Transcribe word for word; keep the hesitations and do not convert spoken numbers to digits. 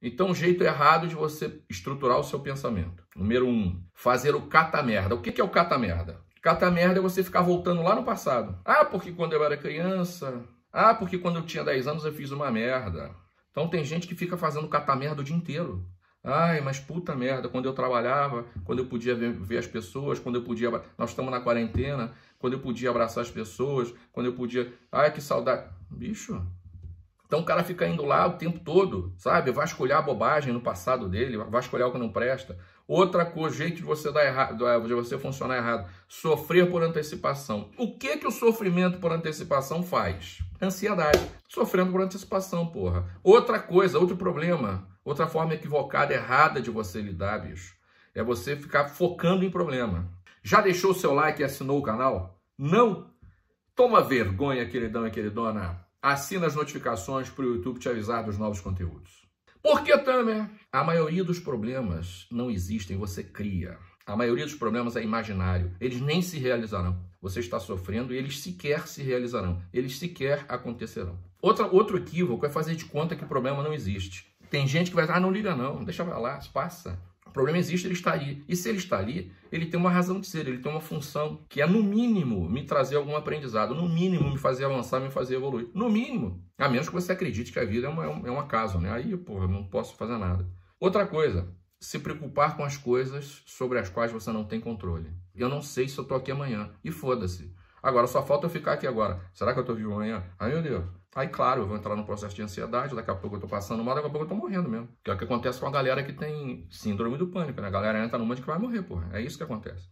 Então, o jeito errado de você estruturar o seu pensamento. Número um, fazer o catamerda. O que é o catamerda? Catamerda é você ficar voltando lá no passado. Ah, porque quando eu era criança... Ah, porque quando eu tinha dez anos eu fiz uma merda. Então, tem gente que fica fazendo catamerda o dia inteiro. Ai, mas puta merda, quando eu trabalhava, quando eu podia ver, ver as pessoas, quando eu podia... Nós estamos na quarentena, quando eu podia abraçar as pessoas, quando eu podia... Ai, que saudade... Bicho... Então o cara fica indo lá o tempo todo, sabe? Vasculhar a bobagem no passado dele, vasculhar o que não presta. Outra coisa, jeito de você dar errado, de você funcionar errado, sofrer por antecipação. O que que o sofrimento por antecipação faz? Ansiedade. Sofrendo por antecipação, porra. Outra coisa, outro problema, outra forma equivocada, errada de você lidar, bicho, é você ficar focando em problema. Já deixou o seu like e assinou o canal? Não? Toma vergonha, queridão e queridona. Assina as notificações para o YouTube te avisar dos novos conteúdos. Porque também a maioria dos problemas não existem, você cria. A maioria dos problemas é imaginário. Eles nem se realizarão. Você está sofrendo e eles sequer se realizarão. Eles sequer acontecerão. Outra, outro equívoco é fazer de conta que o problema não existe. Tem gente que vai dizer, ah, não liga não, deixa pra lá, passa. O problema existe, ele está ali. E se ele está ali, ele tem uma razão de ser, ele tem uma função que é, no mínimo, me trazer algum aprendizado, no mínimo, me fazer avançar, me fazer evoluir. No mínimo, a menos que você acredite que a vida é, uma, é um acaso, né? Aí, porra, eu não posso fazer nada. Outra coisa, se preocupar com as coisas sobre as quais você não tem controle. Eu não sei se eu tô aqui amanhã, e foda-se. Agora, só falta eu ficar aqui agora. Será que eu tô vivo amanhã? Ai, meu Deus. Aí, claro, eu vou entrar no processo de ansiedade, daqui a pouco eu tô passando mal, daqui a pouco eu tô morrendo mesmo. Que é o que acontece com a galera que tem síndrome do pânico, né? A galera entra numa de que vai morrer, porra. É isso que acontece.